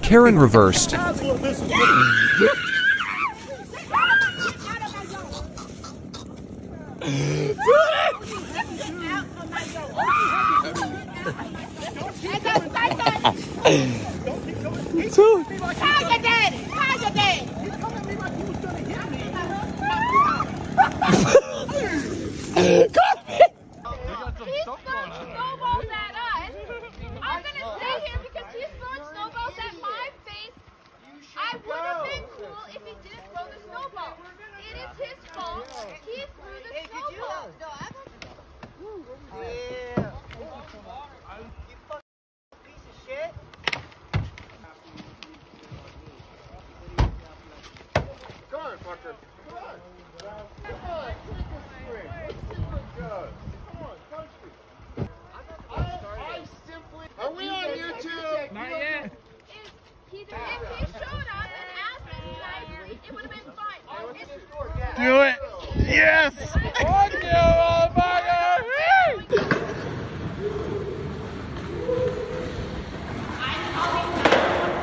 Karen reversed. Do it! Yes! One, two, old bugger! I'm holding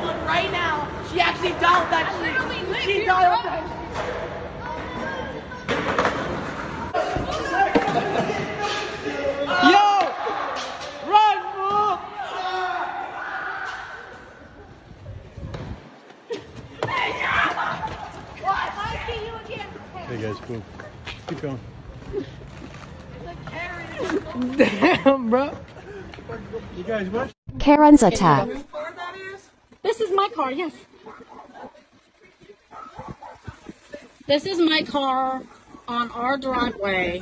one foot right now. She actually don't touch me. She don't touch me. Yo! Run, fool! Hey guys, cool. Keep going. Damn, bro. You guys what? Karen's attack. This is my car, yes. This is my car on our driveway.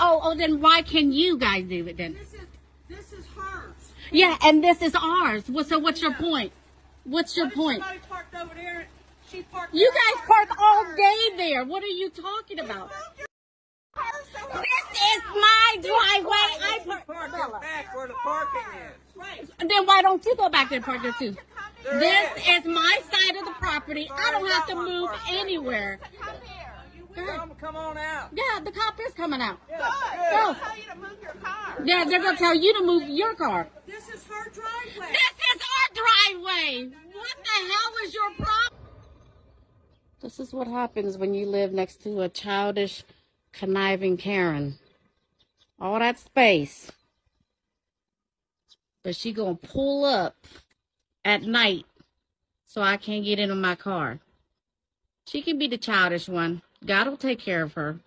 Oh, then why can you guys do it then? This is hers. Yeah, and this is ours. So what's your point? What's your point? Somebody parked over there. She parked. You guys park all day there. What are you talking about? This is my driveway. I park back where the parking is. Right. Then why don't you go back there and park there too? This is my side of the property. I don't have to move anywhere. Come on out. Yeah, the cop is coming out. Yeah, they're gonna tell you to move your car. Yeah, they're gonna tell you to move your car. This is her driveway. This is our driveway. What the hell is your problem? This is what happens when you live next to a childish, conniving Karen. All that space. But she gonna pull up at night so I can't get into my car. She can be the childish one. God will take care of her.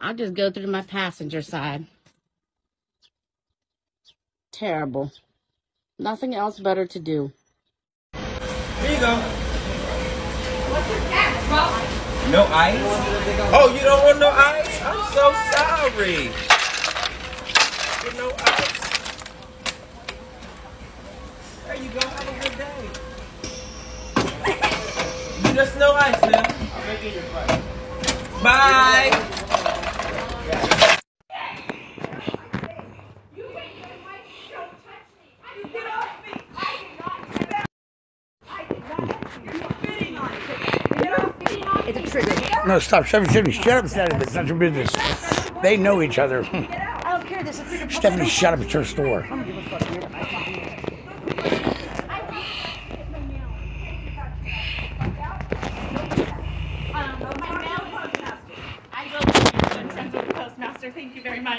I'll just go through my passenger side. Terrible. Nothing else better to do. Here you go. What's your tax, bro? No ice? Oh, you don't want no ice? I'm so sorry. With no ice. There you go. Have a good day. You just no ice, man. I'll make it your price. Bye. You ain't gonna like show touch me. You get off me. I did not do that. I did not. You're spitting on it. You're spitting on it. It's a trigger. No, stop. 770, shut up, Stephanie. That's not your business. They know each other. I don't care. This is a trigger. Stephanie, shut up. It's her store. I'm gonna give a fuck. Thank you very much. I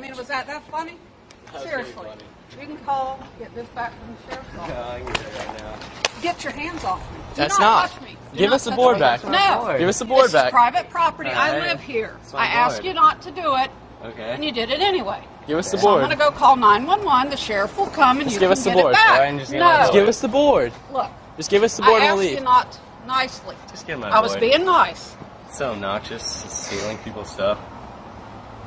mean, was that funny? Seriously. Funny. You can call, get this back from the sheriff's office. No, I can get it right now. Get your hands off me. That's not. Touch me. Give us the board back. No. Give us the board back. It's private property. I live here. I asked you not to do it. Okay. And you did it anyway. Give us the board. I'm going to go call 911. The sheriff will come and you can get it back. No. Just give us the board. Look. Just give us the board and leave. I asked you not nicely. Just give my board. I was being nice. It's so obnoxious. It's stealing people's stuff.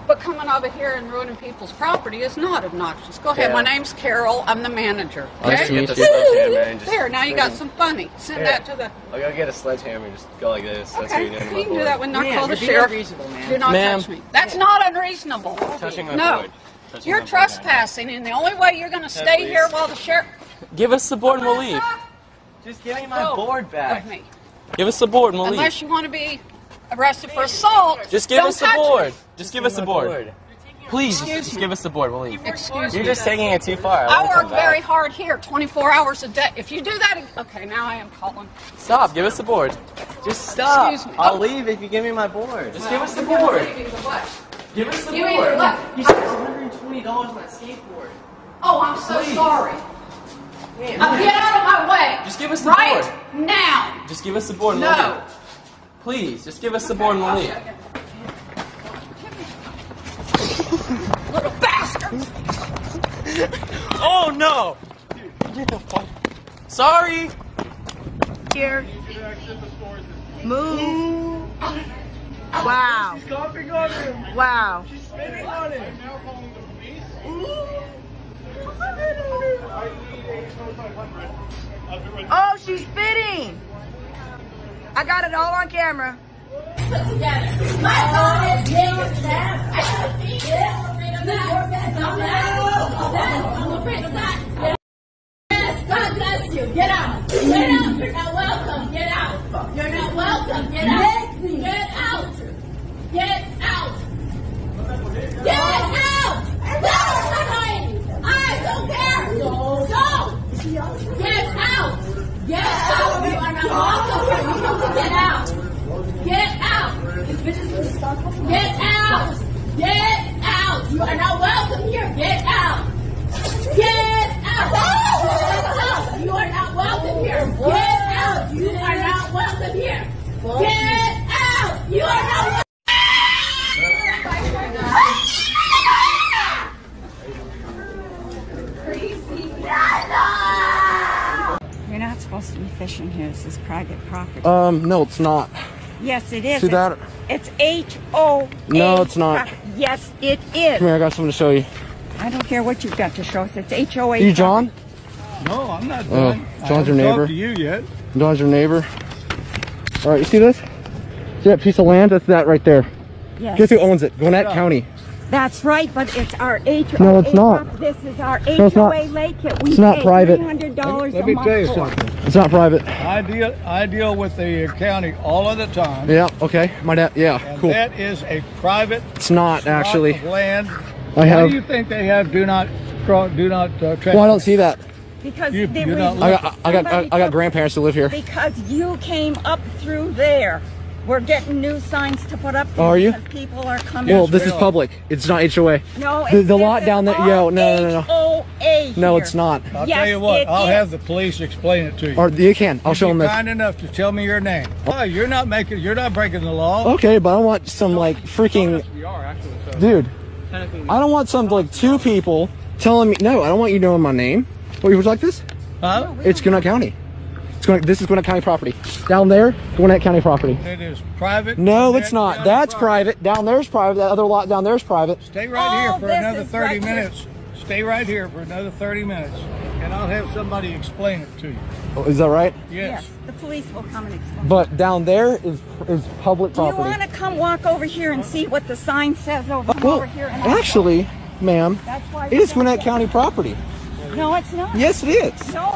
But coming over here and ruining people's property is not obnoxious. Go ahead. Yeah. My name's Carol. I'm the manager. Okay? Nice to meet you. There, now you got some funny. Send that to the... I'll go get a sledgehammer and just go like this. Okay. That's what you can do that when I call the sheriff. Do not touch me. That's not unreasonable. Touching my board. You're trespassing, and the only way you're going to stay here while the sheriff... Give us the board and we'll leave. Just give me my board back. Give us the board and we'll leave. Unless you want to be arrested for assault, just give us the board. Just give us the board. Please, just give us the board. We'll leave. Excuse me. You're just taking it too far. I work very hard here, 24 hours a day. If you do that... Okay, now I am calling. Stop. Give us the board. Just stop. Excuse me. I'll leave if you give me my board. Just give us the board. Give us the board. You spent $120 on that skateboard. Oh, I'm so sorry. Get out of my way. Just give us the board. Right now. Just give us the board and we'll leave. No. Please, just give us the board and we'll leave. Little bastard! Oh no! Dude, get the fuck. Sorry! Here. Move. Wow. She's coughing on him. Wow. She's spitting on him. I'm now calling the police. Oh, she's spitting! I got it all on camera. Put together. My phone is nailed down. I gotta see this. I'm afraid of that. I'm afraid of that. Yes, God bless you. Get out. Get out. You're not welcome. Get out. You're not welcome. Get out. Get out. Get out. Get out. Go somebody. I don't care. Go. Get out. Get out. You are not welcome. You're supposed to get out. Get out! Get out! Get out! You are not welcome here! Get out! Get out! You are not welcome here! Get out! You are not welcome here! Get out! You are not welcome! You're not supposed to be fishing here. This is private property. No, it's not. Yes, it is. See that? It's H-O-A. No, it's not. Yes, it is. Come here, I got something to show you. I don't care what you've got to show us. It's H-O-A. You John? No, I'm not John. John's your neighbor. I haven't talked to you yet. John's your neighbor. All right, you see this? See that piece of land? That's that right there. Yes. Guess who owns it? Gwinnett County. That's right, but it's our HOA. No, it's not. This is our HOA lake kit. It's not private. Let me tell you something. It's not private. I deal with the county all of the time. Yeah, okay. My dad, cool. That is a private. It's not actually. Of land. Why do you think they have do not trespass? Well, I don't see that. Because I got grandparents who live here. Because you came up through there. We're getting new signs to put up there. Are you? People are coming. Well, this is public. It's not HOA. No, it's the lot down there. Yo, no. HOA. No, it's not. I'll tell you what. I'll have the police explain it to you. Or you can. I'll show them. You're kind enough to tell me your name. Oh, you're not making. You're not breaking the law. Okay, but I want some like freaking. Dude, I don't want some like two people telling me. No, I don't want you knowing my name. What, you would like this? Huh? It's Gwinnett County. This is Gwinnett County property. Down there, Gwinnett County property. It is private. No, it's not. County That's private. Down there's private. That other lot down there's private. Stay right here for another 30 minutes. Stay right here for another 30 minutes, and I'll have somebody explain it to you. Oh, is that right? Yes. The police will come and explain. But down there is public property. You want to come walk over here and see what the sign says over here? And actually, ma'am, it is Gwinnett County property. No, it's not. Yes, it is. No,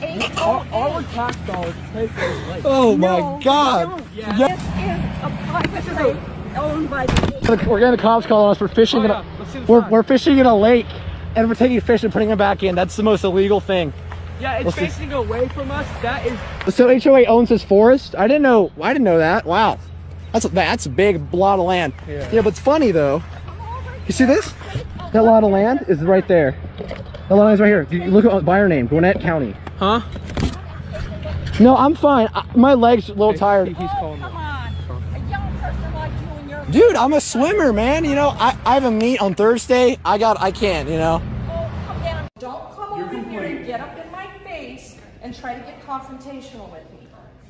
it's all the tax dollars paid for this lake. Oh, my God. Yes. This is a private lake owned by the... We're getting the cops calling us. We're fishing we're fishing in a lake, and we're taking fish and putting them back in. That's the most illegal thing. Yeah, it's facing away from us. That is... So HOA owns this forest? I didn't know that. Wow. That's a big lot of land. Yeah, but it's funny, though. You see this? That lot of land is right there. The line's right here. Look by her name, Gwinnett County. Huh? No, I'm fine. My leg's a little tired. He's calling. Come on. A young person like you and your... Dude, I'm a swimmer, man. You know, I have a meet on Thursday. I can't, you know. Oh, come down. Don't come over here and get up in my face and try to get confrontational with me.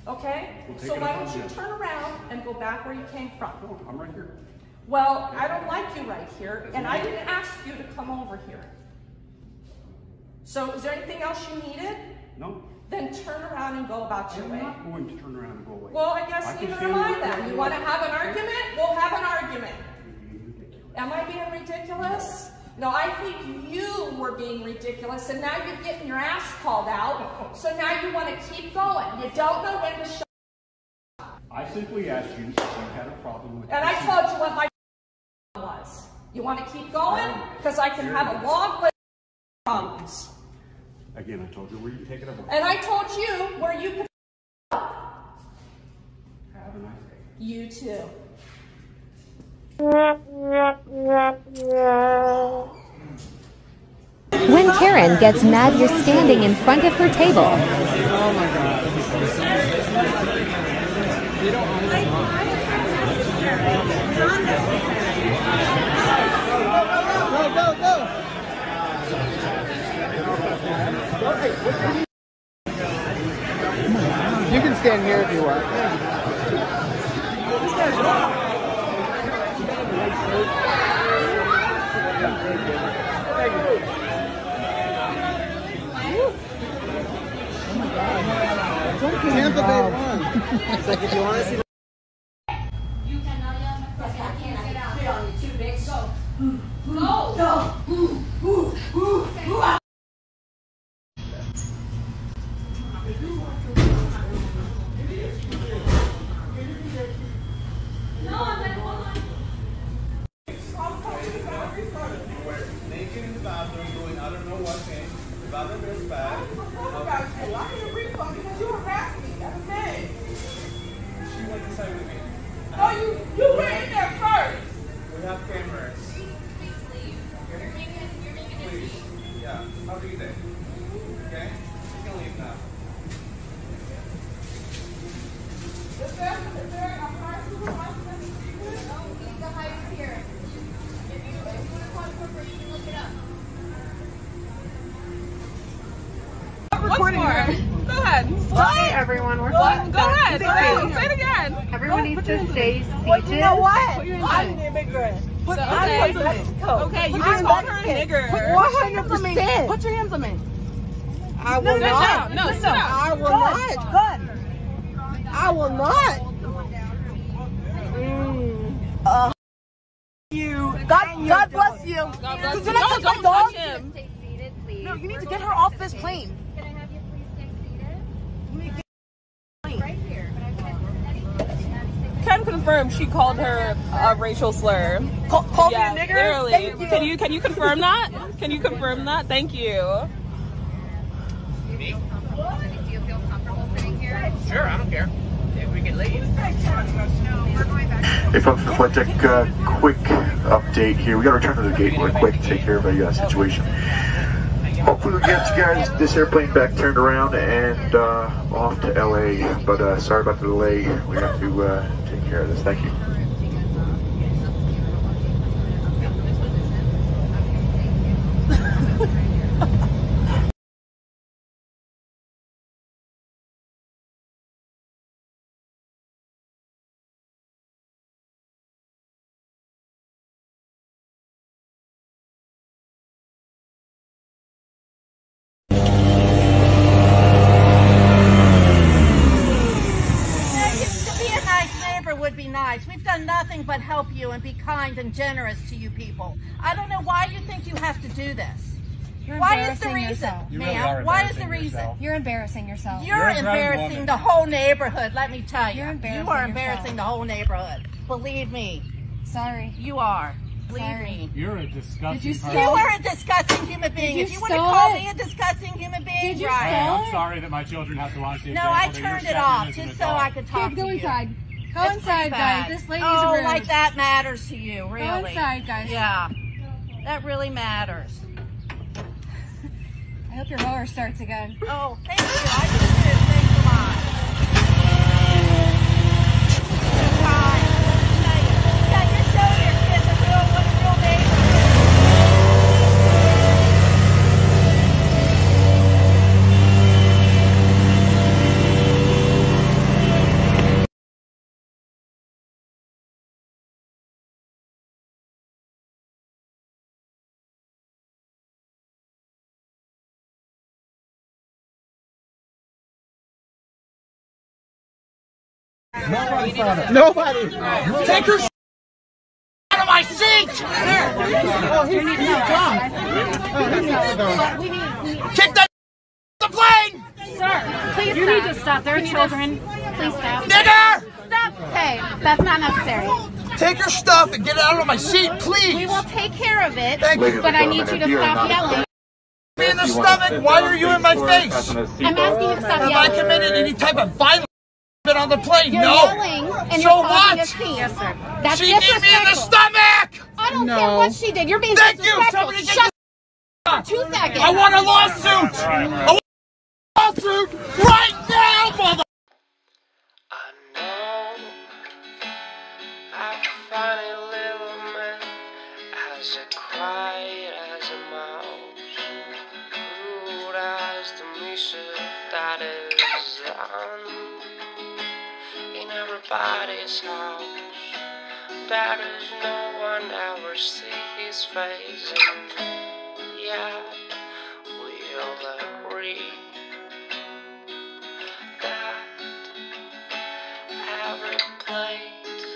Okay? So why don't you turn around and go back where you came from? No, I'm right here. Well, I don't like you right here, and I didn't ask you to come over here. So, is there anything else you needed? No. Then turn around and go about your way. I'm not going to turn around and go away. Well, I guess neither am I then. You want to have an argument? We'll have an argument. Am I being ridiculous? No, I think you were being ridiculous, and now you're getting your ass called out, so now you want to keep going. You don't know when to shut up. I simply asked you if you had a problem with it. And I told you what my problem was. You want to keep going? Because I can have a long list of problems. Again, I told you where you take it up. And I told you where you could up. Have a nice day. You too. When Karen gets mad, you're standing in front of her table. Oh my God. Go. You can stand here if you want. This guy's wrong. Tampa Bay won. It's like, if you want to see. You cannot yell at my face. I can't get out. Get on you too, bitch. Go. Go. Go. No, I'm like, hold on. I'm talking about everybody. You were naked in the bathroom doing I don't know what thing. The bathroom is bad. I don't know about you. I didn't refund because you harassed me. That's the thing. She went inside with me. No, you were in there first. We have cameras. Please leave. Okay? You're making it leave. Yeah, I'll be there. Okay? You can leave now. Is there a high school license? No, we need the high here. If you want to call it corporate, you can look it up. Recording. Go ahead. What? Everyone, we're fine. Go ahead. Say it again. Everyone needs to stay seated. You know what? I'm an immigrant. But I'm from Mexico. Okay, you just called her a nigger. Put your hands on me. I will not. No, sit down. I will not. Good. I will not. You. God bless you. God bless you. No, don't touch him. No, you need to get her off this plane. Can confirm she called her a racial slur. Called me a nigger? Literally. Thank you. Can you confirm that? Can you confirm that? Thank you. Me? Do you feel comfortable sitting here? Sure, I don't care. If we can leave. Hey folks, just want to take a quick update here. We got to return to the gate real quick to take care of a situation. Hopefully we get you guys this airplane back turned around and off to LA, but sorry about the delay. We have to take care of this. Thank you. We've done nothing but help you and be kind and generous to you people. I don't know why you think you have to do this. Why is the reason, ma'am? Why is the reason? You're embarrassing yourself. You're embarrassing the whole neighborhood, let me tell you. You are embarrassing the whole neighborhood. Believe me. Sorry. You are. Believe me. You're a disgusting person. You are a disgusting human being. If you want to call me a disgusting human being, right? I'm sorry that my children have to watch it. No, I turned it off just so I could talk to you. Go inside. Go inside, guys. This lady's rude. Like that matters to you, really. Go inside, guys. Yeah. That really matters. I hope your mower starts again. Oh, thank you. I just did. Thanks a lot. Good time. You got your show here, kids. What's real neighbor? Nobody. Take your out of my seat! Oh, he's gone. Kick that the plane! Sir, please stop. You need to stop. There are children. Please stop. Nigger! Stop! Hey, that's not necessary. Take your stuff and get it out of my seat, please! We will take care of it, but I need you to stop yelling. Me in the stomach? Why are you in my face? I'm asking you to stop yelling. Have I committed any type of violence on the plane? You're no! Yelling and so you're what? Yes, sir. That's she hit me in the stomach! I don't care what she did. You're being disrespectful. Thank you! Shut up! 2 seconds. I want a lawsuit! I want a lawsuit right now, mother! I know I can find a little man as a quiet as a mouse, rude as the music that is on. In everybody's house, there is no one ever see his face, and yet we all agree that every plate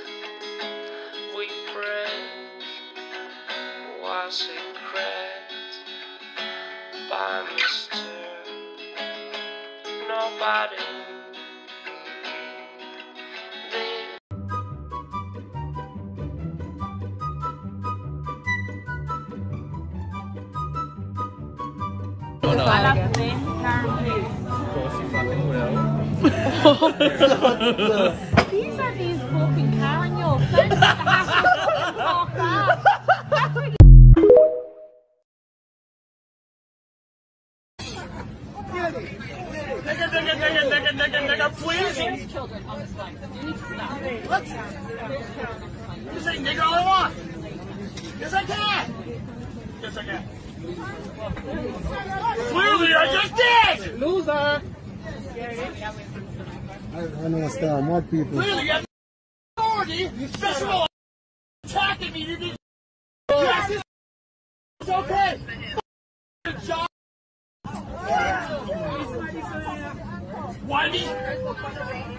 we break was a secret by Mr. Nobody. These are these fucking Carignan things that have to Nigga, please! There's children on this flight, so you need to stop. What? You say nigga all I want! Yes, I can! Yes, I can. Clearly, I just did! Loser! I understand more people. Clearly, you have authority. First of all, attacking me. You need to. It's okay. Good job. Why me?